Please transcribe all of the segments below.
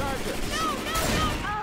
charger. No, no, no.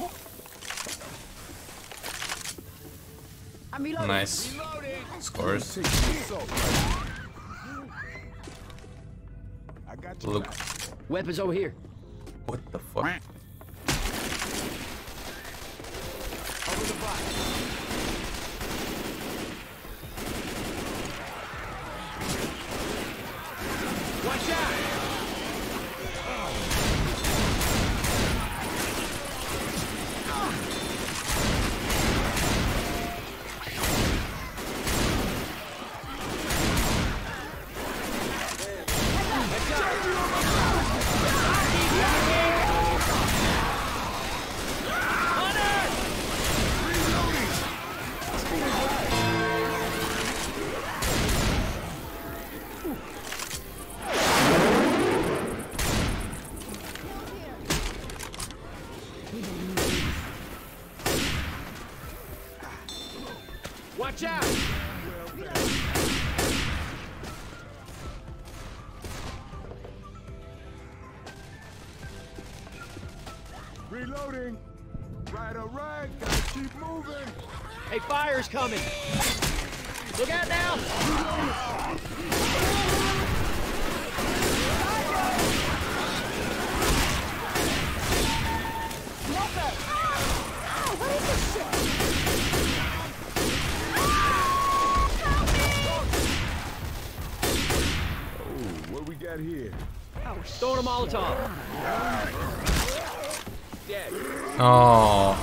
Oh. I'm reloading. Nice. Scores. I got you. Look. Weapons over here. What the fuck? Over the box. Watch out! Watch out! Reloading! Right, all right, gotta keep moving! Hey, fire's coming! Look out now! What the? Ow! What is this shit? Got here. Oh, throwing a Molotov. Dead. Oh.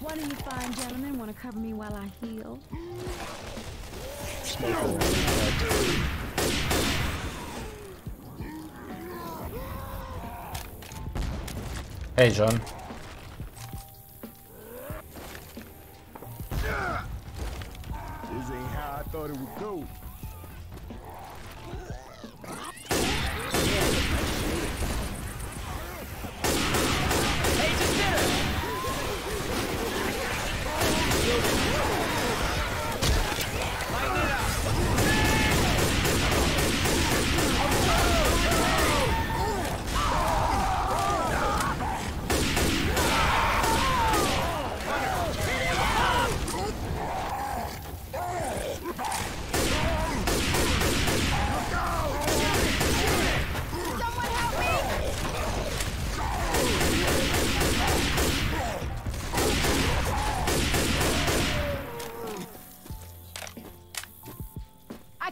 What do you fine gentlemen want to cover me while I heal? Hey, John. This ain't how I thought it would go.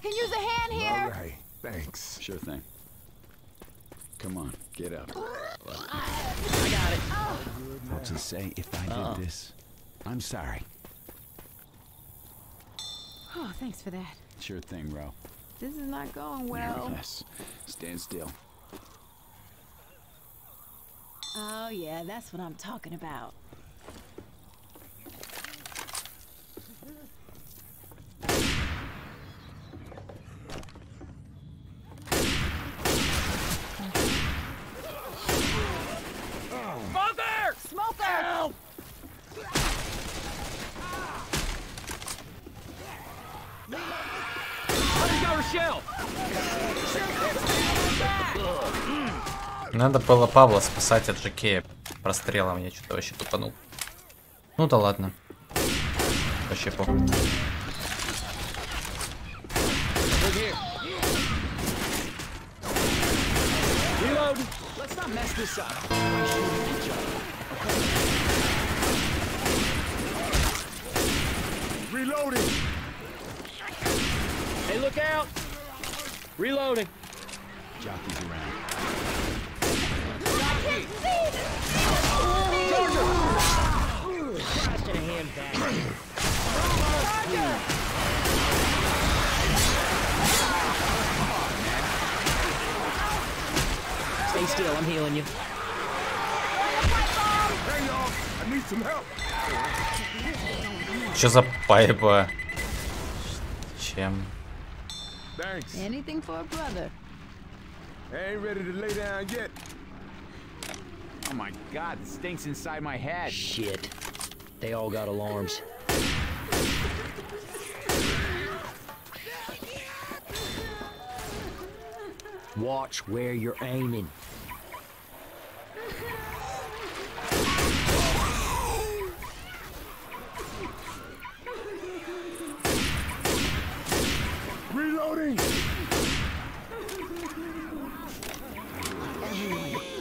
Can use a hand here. All right, thanks. Sure thing. Come on, get up. I got it. Oh. What to say if I did this? I'm sorry. Oh, thanks for that. Sure thing, Ro. This is not going well. Yes. Stand still. Oh yeah, that's what I'm talking about. Надо было Павла спасать от Жакея прострелом, я что-то вообще тупанул. Ну да ладно. Вообще похуй. Hey, look out! Reloading. Jockey's around. Jockey! Charger! Crashing a handbag. Charger! Stay still, I'm healing you. Hang on, I need some help. Что за пайба? Зачем? Oh my God, it stinks inside my head. Shit. They all got alarms. Watch where you're aiming. Reloading.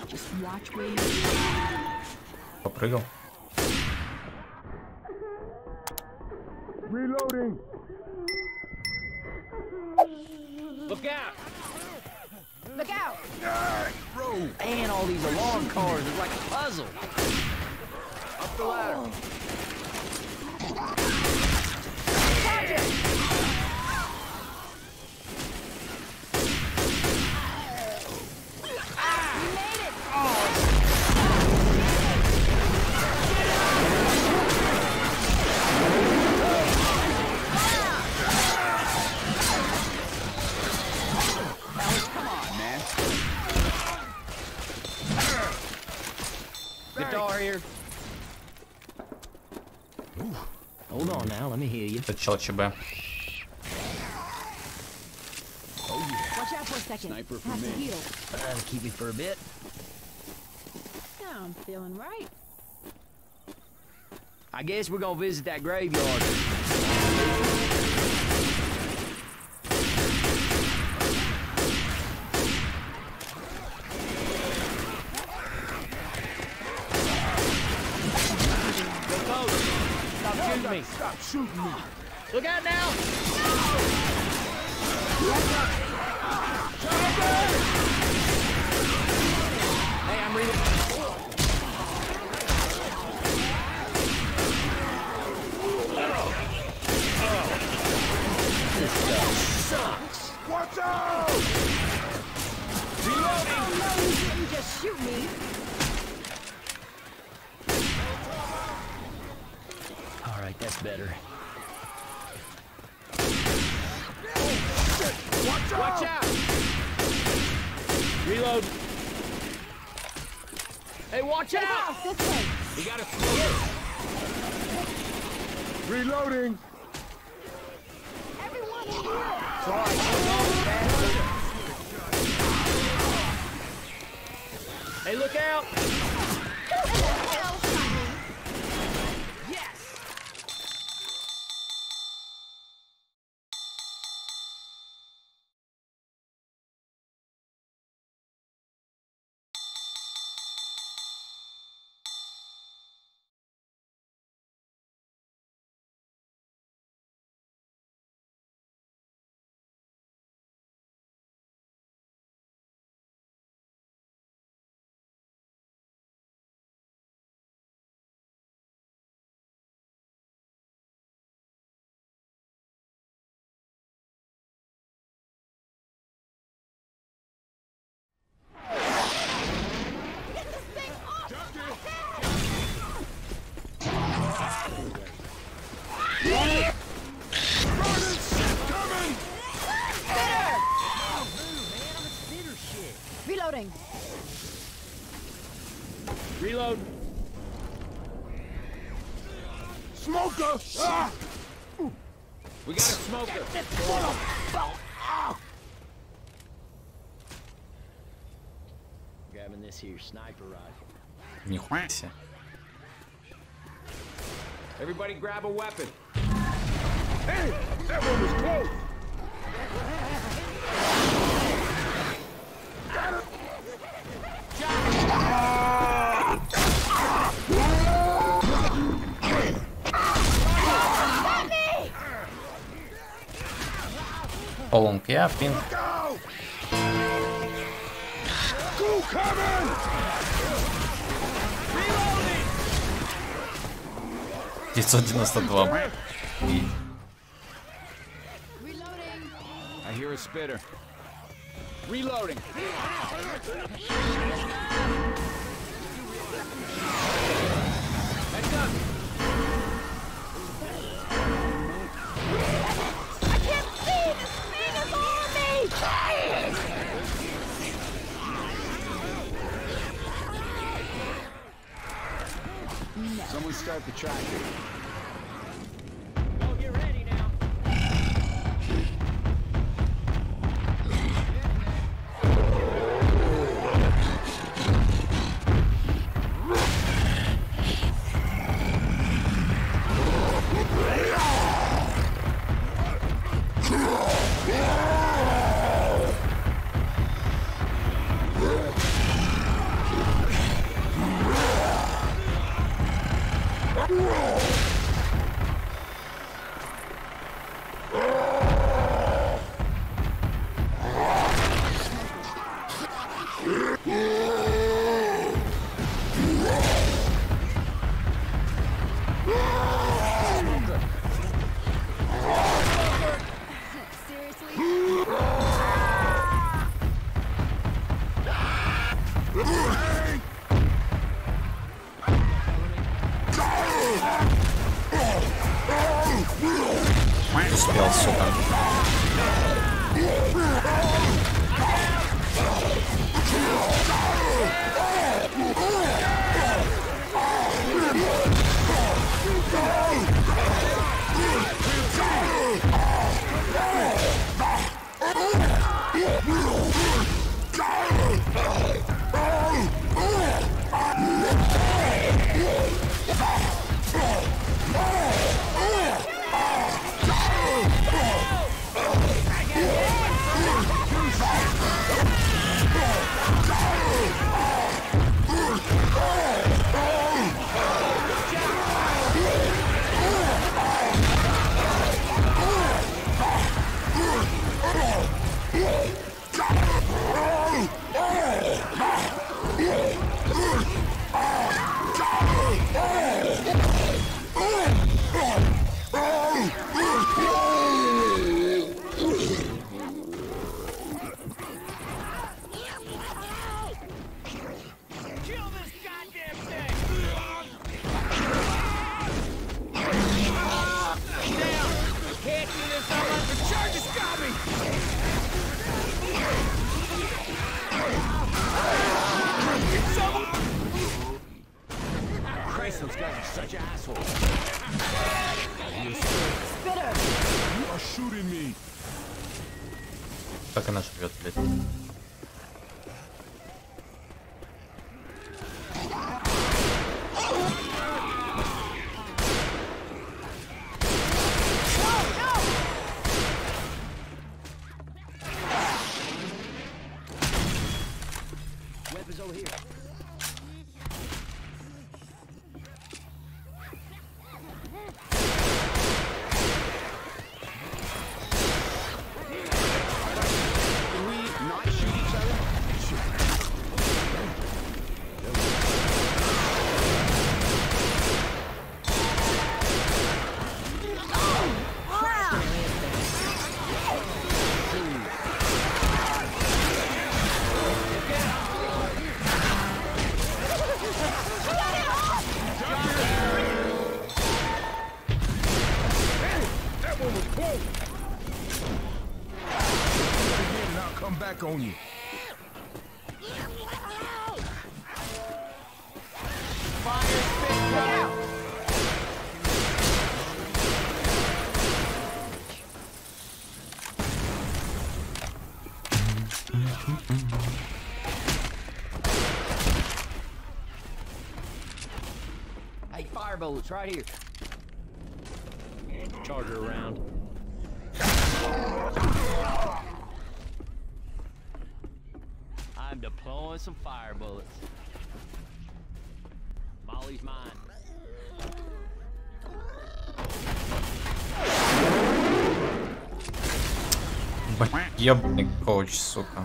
Just watch where you're... Попрыгал. Reloading. Look out. Look out! And all these alarm cars are like a puzzle. Up the ladder. Тут челочи Б. Stop shooting me. Look out now. Hey, I'm reading. This stuff sucks. Watch out! Oh, no, you didn't just shoot me. That's better. Watch out! Watch out! Reload. Hey, watch out! This way. We gotta slow. Reloading. Everyone in here. Sorry. Hey, look out! Reload. Smoker. Ah! We got a smoker. Grabbing this here sniper rifle. Нихуя. Everybody grab a weapon. Hey, that one was close. Got him. Поломки, а пинг. I hear a spitter. Reloading. I can't. Someone start the track here. Успел, сука. Those guys are such assholes. You are shooting me. Как она живет, блядь? On you. Hey, fire bullets right here. Charger around. I'm deploying some fire bullets. Molly's mine. Ёбаный коуч, сука.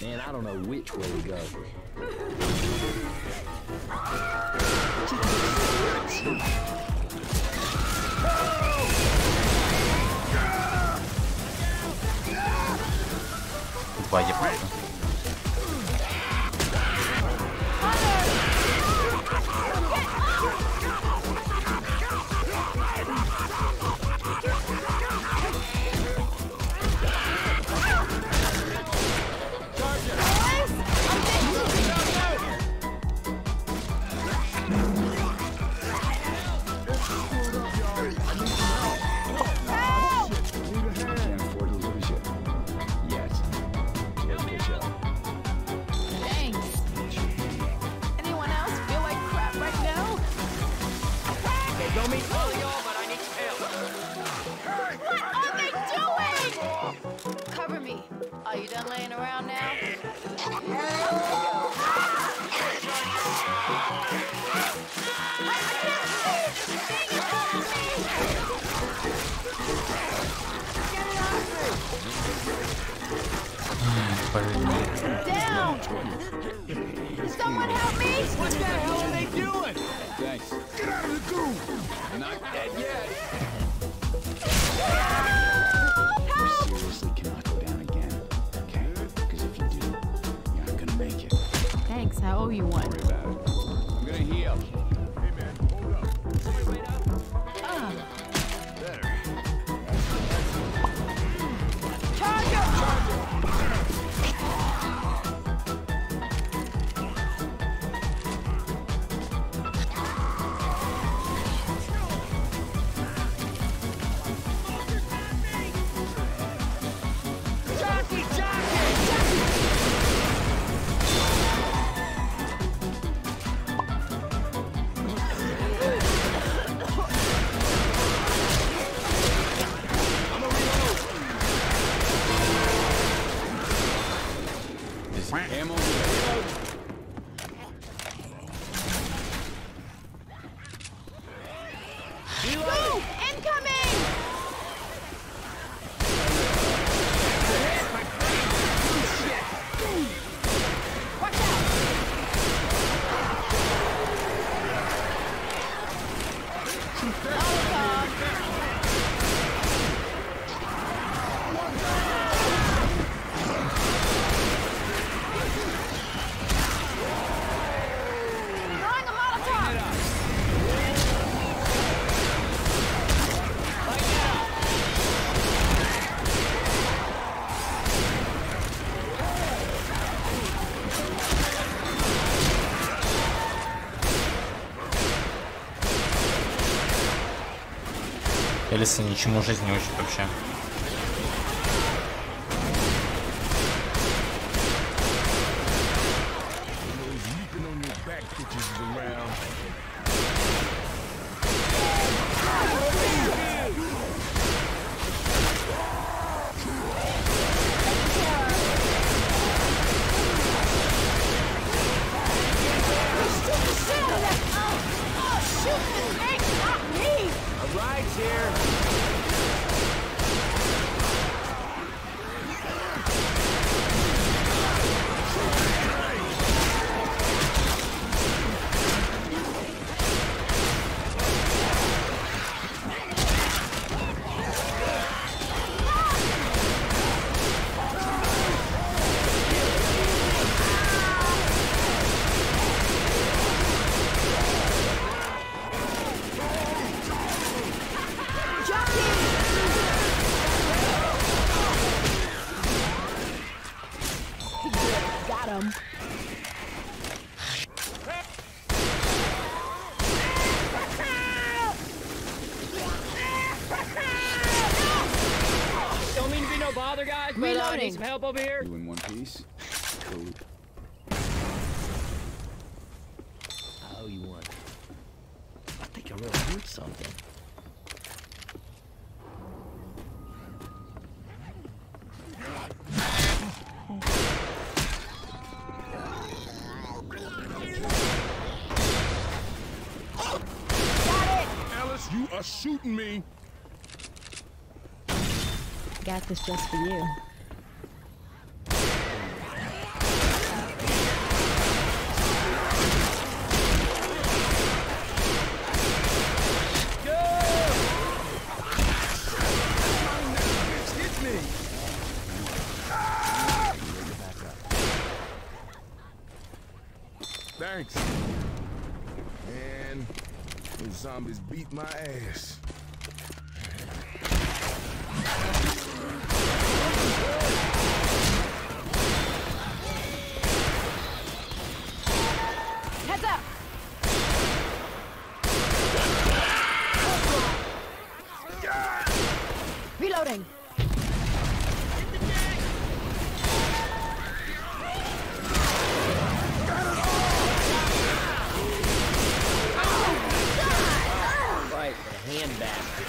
Man, I don't know which way to go. Два ебаных. You'll meet all y'all, but I need help. What are they doing? Cover me. Are you done laying around now? Down! Someone help me! What the hell are they doing? Thanks. Get out of the goo! Not dead yet. Help! You seriously cannot go down again, okay? Because if you do, you're not gonna make it. Thanks. I owe you one. Don't worry about it. I'm gonna heal. Hey man, hold up. Somebody wait up. Элиса ничему жизнь не учит вообще. Some help over here? You in one piece? Cool. I owe you one. I think I really heard something. Got it! Alice, you are shooting me! Got this just for you. Thanks. Man, those zombies beat my ass. Heads up! Reloading! bastard.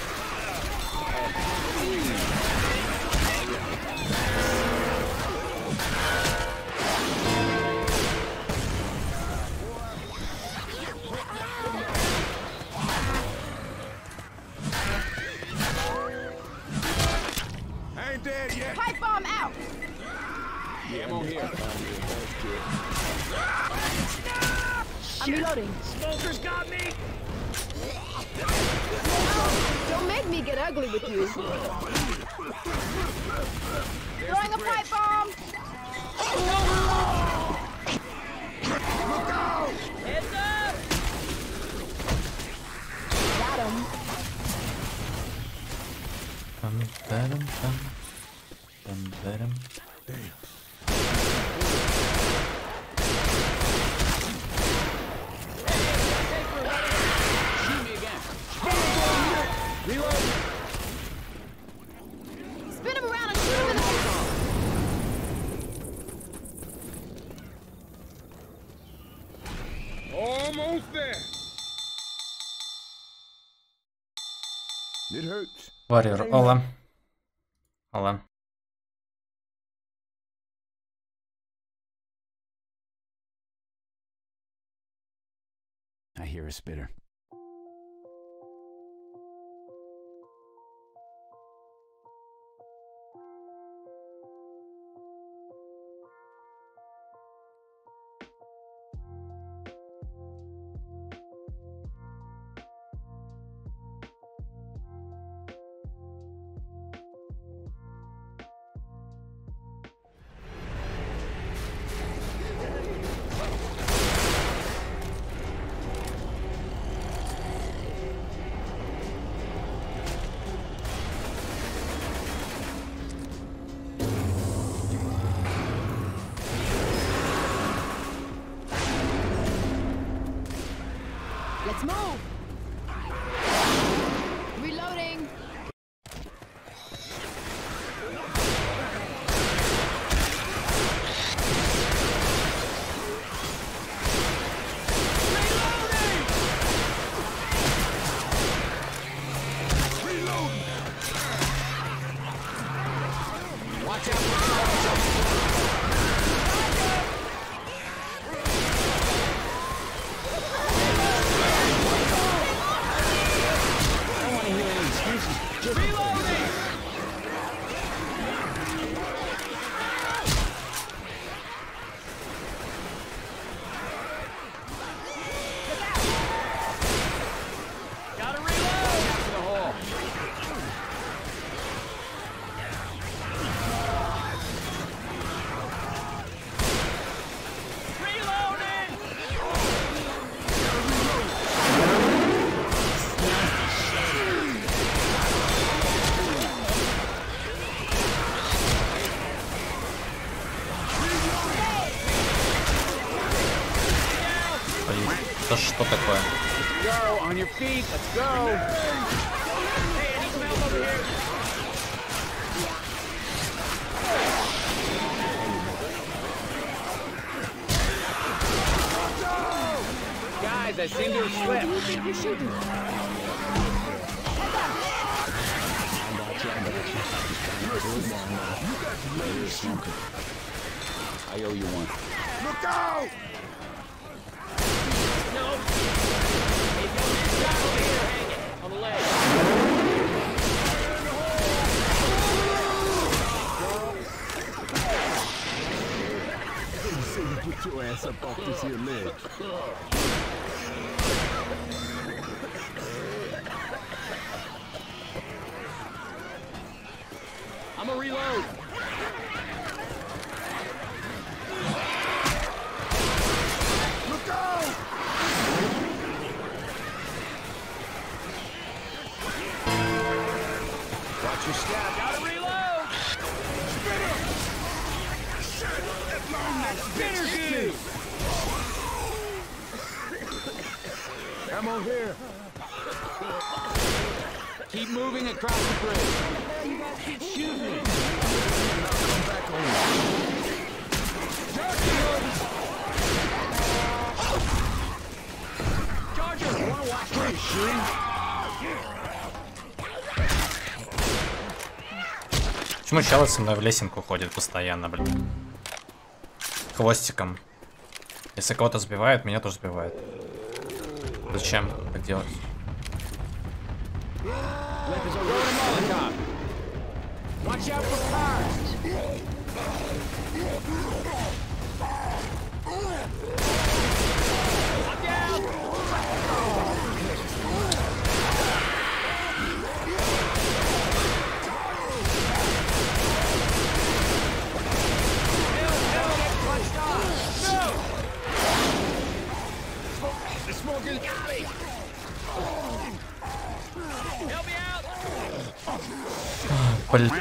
I ain't dead yet. Pipe bomb out. Yeah, I'm on here. I'm reloading. Smoker's got me. Oh, don't make me get ugly with you. Throwing a pipe bomb. Look out! Heads up! Got him. Dum-da-dum-dum. Damn. Reload. Spin him around and shoot him in the face. Almost there. It hurts. Warrior, Ola. Ola. I hear a spitter. Let's move! Reloading! Reloading! Watch out! Что такое? I owe you one. Look out! Get your ass up off this here ledge. I'm a reload. Look out! Watch your step. Gotta reload. Spinner! Shit! That long neck spinner! I'm over here. Keep moving across the bridge. You guys keep shooting me. Come back home. Charger! Charger! You wanna watch me? Почему чел со мной в лесенку ходит постоянно, блин? Хвостиком. Если кого-то сбивает, меня тоже сбивает. Зачем так делать? Блин.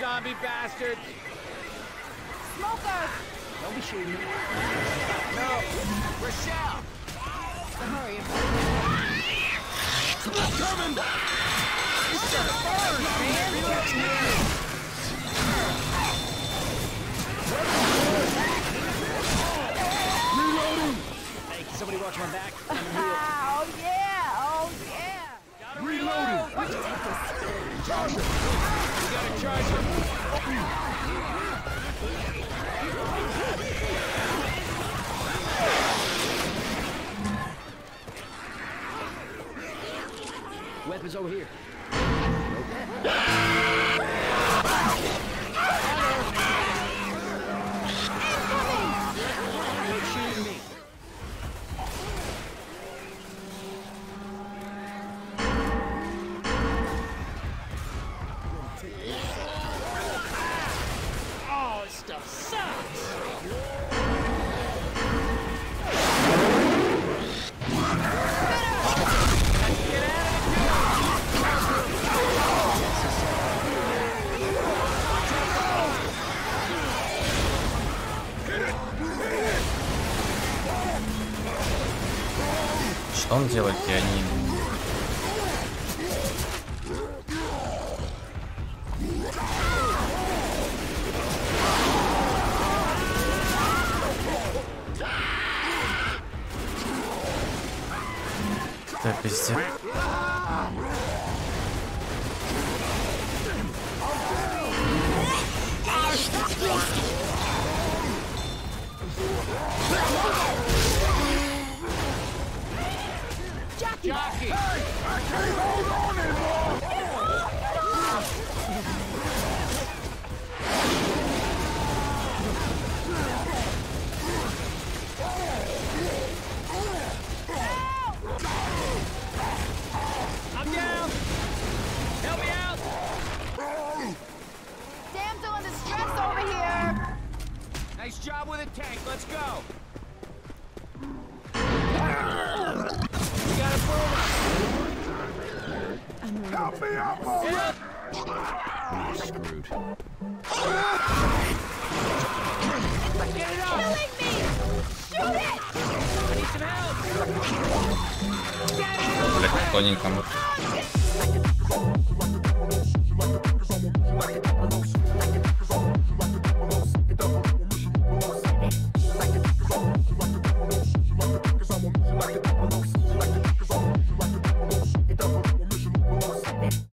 Zombie bastard! Smoke us! Don't be shooting me. No! Rochelle! Hurry up. Coming! He's gonna burn, man! Reloading here! Reloading! Hey, can somebody watch my back? Oh yeah! Oh yeah! Reloading! Watch this! Charger! Weapons over here. Что он делает, я не... Да, пиздец. Jockey. Hey, I can't hold on anymore. I'm down. Help me out. Sam's doing the stress over here. Nice job with the tank. Let's go. Help me up, alright! We're screwed. Get it up! Killing me! Shoot it! I need some help! Get it up! Блядь, тоненько.